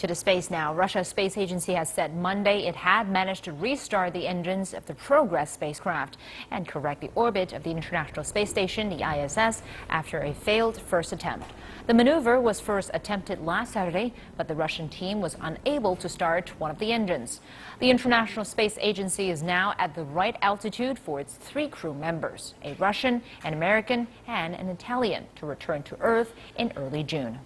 To the space now. Russia's space agency has said Monday it had managed to restart the engines of the Progress spacecraft and correct the orbit of the International Space Station, the ISS, after a failed first attempt. The maneuver was first attempted last Saturday, but the Russian team was unable to start one of the engines. The International Space Agency is now at the right altitude for its three crew members, a Russian, an American, and an Italian, to return to Earth in early June.